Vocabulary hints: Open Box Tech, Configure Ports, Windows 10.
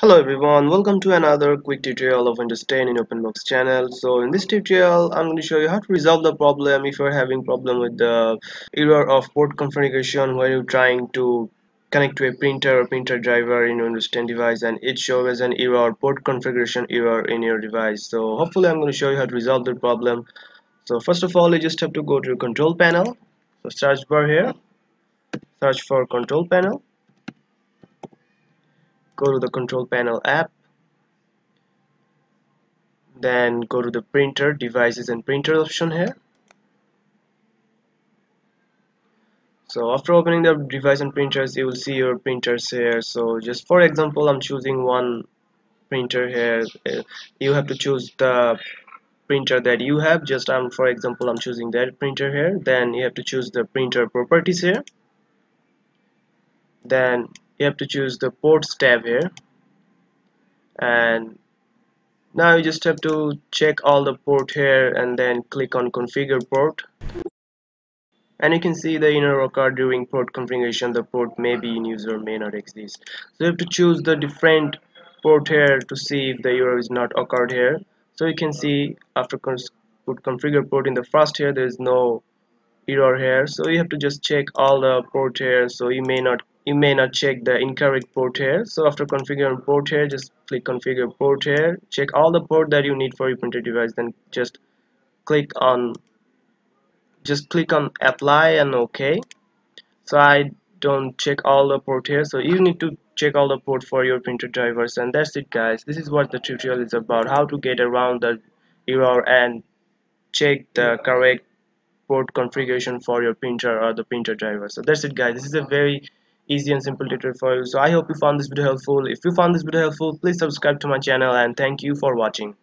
Hello everyone, welcome to another quick tutorial of Windows 10 in OpenBox channel. So in this tutorial I'm going to show you how to resolve the problem if you're having problem with the error of port configuration when you're trying to connect to a printer or printer driver in Windows 10 device and it shows as an error, port configuration error in your device. So hopefully I'm going to show you how to resolve the problem. So first of all you just have to go to your control panel, so search bar here, search for control panel. Go to the control panel app, then go to the printer devices and printer option here. So after opening the device and printers you will see your printers here. So just for example I'm choosing one printer here. You have to choose the printer that you have. Just for example I'm choosing that printer here. Then you have to choose the printer properties here, then you have to choose the ports tab here, and now you just have to check all the port here and then click on configure port, and you can see the error occurred during port configuration. The port may be in use or may not exist, so you have to choose the different port here to see if the error is not occurred here. So you can see after put configure port in the first here, there is no error here, so you have to just check all the port here. So you may not check the incorrect port here. So after configuring port here, just click configure port here, check all the port that you need for your printer device, then just click on apply and OK. So I don't check all the port here, so you need to check all the port for your printer drivers. And that's it guys, this is what the tutorial is about, how to get around the error and check the correct port configuration for your printer or the printer driver. So that's it guys, this is a very easy and simple tutorial for you. So I hope you found this video helpful. If you found this video helpful, please subscribe to my channel, and thank you for watching.